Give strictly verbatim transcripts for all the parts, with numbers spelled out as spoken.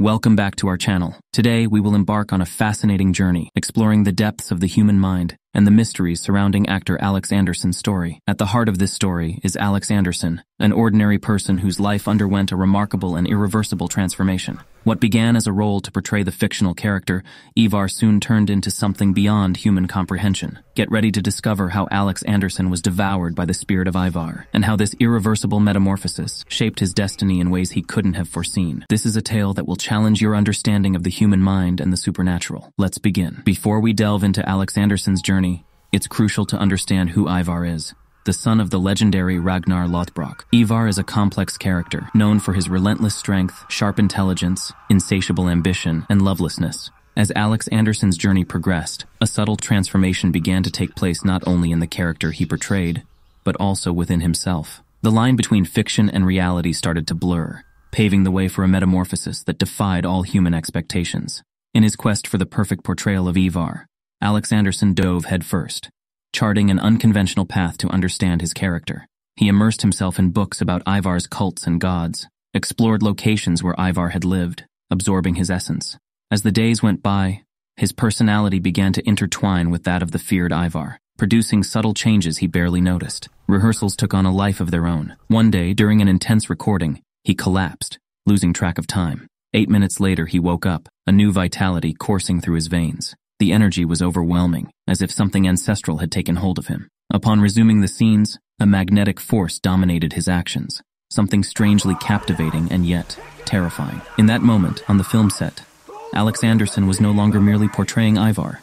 Welcome back to our channel. Today, we will embark on a fascinating journey, exploring the depths of the human mind and the mysteries surrounding actor Alex Andersen's story. At the heart of this story is Alex Andersen, an ordinary person whose life underwent a remarkable and irreversible transformation. What began as a role to portray the fictional character, Ivar soon turned into something beyond human comprehension. Get ready to discover how Alex Andersen was devoured by the spirit of Ivar, and how this irreversible metamorphosis shaped his destiny in ways he couldn't have foreseen. This is a tale that will challenge your understanding of the human mind and the supernatural. Let's begin. Before we delve into Alex Andersen's journey, it's crucial to understand who Ivar is, the son of the legendary Ragnar Lothbrok. Ivar is a complex character, known for his relentless strength, sharp intelligence, insatiable ambition, and lovelessness. As Alex Andersen's journey progressed, a subtle transformation began to take place not only in the character he portrayed, but also within himself. The line between fiction and reality started to blur, paving the way for a metamorphosis that defied all human expectations. In his quest for the perfect portrayal of Ivar, Alex Andersen dove headfirst, charting an unconventional path to understand his character. He immersed himself in books about Ivar's cults and gods, explored locations where Ivar had lived, absorbing his essence. As the days went by, his personality began to intertwine with that of the feared Ivar, producing subtle changes he barely noticed. Rehearsals took on a life of their own. One day, during an intense recording, he collapsed, losing track of time. Eight minutes later, he woke up, a new vitality coursing through his veins. The energy was overwhelming, as if something ancestral had taken hold of him. Upon resuming the scenes, a magnetic force dominated his actions, something strangely captivating and yet terrifying. In that moment, on the film set, Alex Andersen was no longer merely portraying Ivar.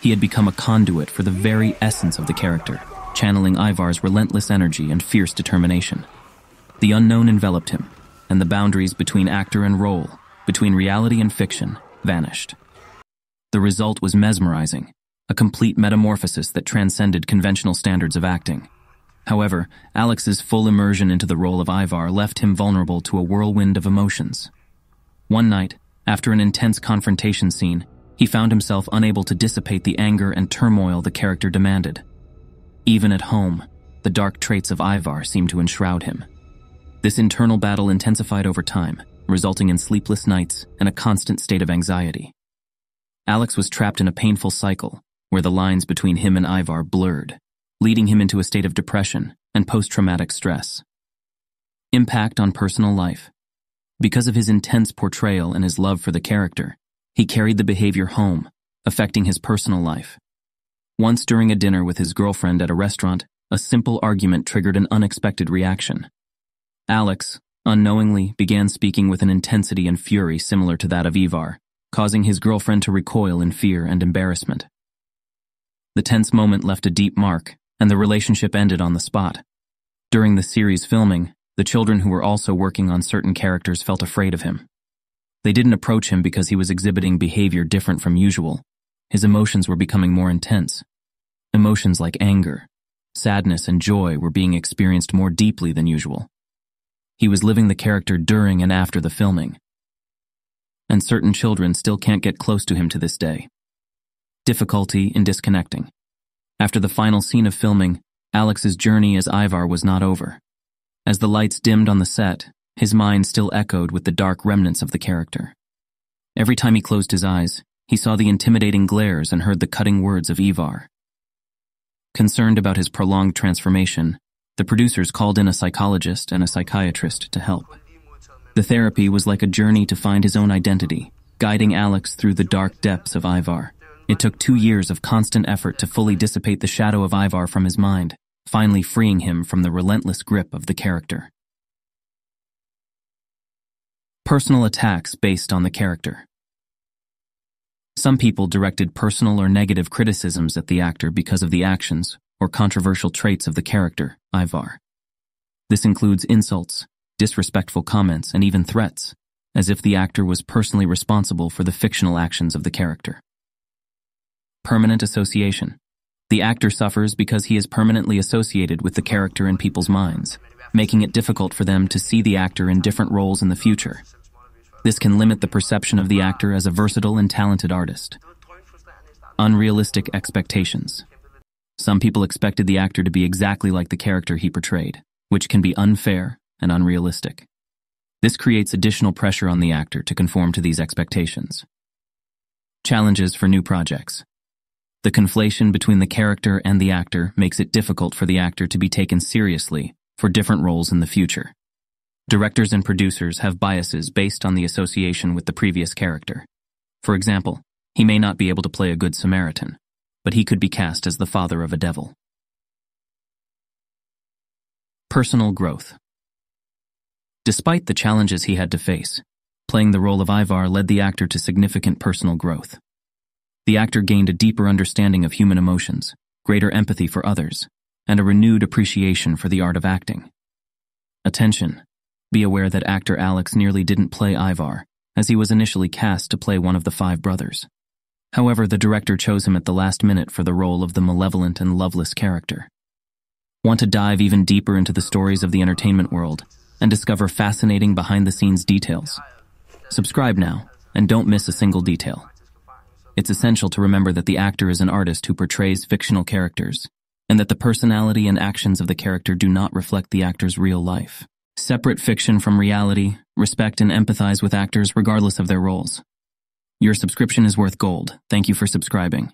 He had become a conduit for the very essence of the character, channeling Ivar's relentless energy and fierce determination. The unknown enveloped him, and the boundaries between actor and role, between reality and fiction, vanished. The result was mesmerizing, a complete metamorphosis that transcended conventional standards of acting. However, Alex's full immersion into the role of Ivar left him vulnerable to a whirlwind of emotions. One night, after an intense confrontation scene, he found himself unable to dissipate the anger and turmoil the character demanded. Even at home, the dark traits of Ivar seemed to enshroud him. This internal battle intensified over time, resulting in sleepless nights and a constant state of anxiety. Alex was trapped in a painful cycle, where the lines between him and Ivar blurred, leading him into a state of depression and post-traumatic stress. Impact on personal life. Because of his intense portrayal and his love for the character, he carried the behavior home, affecting his personal life. Once during a dinner with his girlfriend at a restaurant, a simple argument triggered an unexpected reaction. Alex, unknowingly, began speaking with an intensity and fury similar to that of Ivar, causing his girlfriend to recoil in fear and embarrassment. The tense moment left a deep mark, and the relationship ended on the spot. During the series filming, the children who were also working on certain characters felt afraid of him. They didn't approach him because he was exhibiting behavior different from usual. His emotions were becoming more intense. Emotions like anger, sadness, and joy were being experienced more deeply than usual. He was living the character during and after the filming, and certain children still can't get close to him to this day. Difficulty in disconnecting. After the final scene of filming, Alex's journey as Ivar was not over. As the lights dimmed on the set, his mind still echoed with the dark remnants of the character. Every time he closed his eyes, he saw the intimidating glares and heard the cutting words of Ivar. Concerned about his prolonged transformation, the producers called in a psychologist and a psychiatrist to help. The therapy was like a journey to find his own identity, guiding Alex through the dark depths of Ivar. It took two years of constant effort to fully dissipate the shadow of Ivar from his mind, finally freeing him from the relentless grip of the character. Personal attacks based on the character. Some people directed personal or negative criticisms at the actor because of the actions or controversial traits of the character, Ivar. This includes insults, disrespectful comments, and even threats, as if the actor was personally responsible for the fictional actions of the character. Permanent association. The actor suffers because he is permanently associated with the character in people's minds, making it difficult for them to see the actor in different roles in the future. This can limit the perception of the actor as a versatile and talented artist. Unrealistic expectations. Some people expected the actor to be exactly like the character he portrayed, which can be unfair and unrealistic. This creates additional pressure on the actor to conform to these expectations. Challenges for new projects. The conflation between the character and the actor makes it difficult for the actor to be taken seriously for different roles in the future. Directors and producers have biases based on the association with the previous character. For example, he may not be able to play a good Samaritan, but he could be cast as the father of a devil. Personal growth. Despite the challenges he had to face, playing the role of Ivar led the actor to significant personal growth. The actor gained a deeper understanding of human emotions, greater empathy for others, and a renewed appreciation for the art of acting. Attention. Be aware that actor Alex nearly didn't play Ivar, as he was initially cast to play one of the five brothers. However, the director chose him at the last minute for the role of the malevolent and loveless character. Want to dive even deeper into the stories of the entertainment world and discover fascinating behind-the-scenes details? Subscribe now and don't miss a single detail. It's essential to remember that the actor is an artist who portrays fictional characters, and that the personality and actions of the character do not reflect the actor's real life. Separate fiction from reality, respect and empathize with actors regardless of their roles. Your subscription is worth gold. Thank you for subscribing.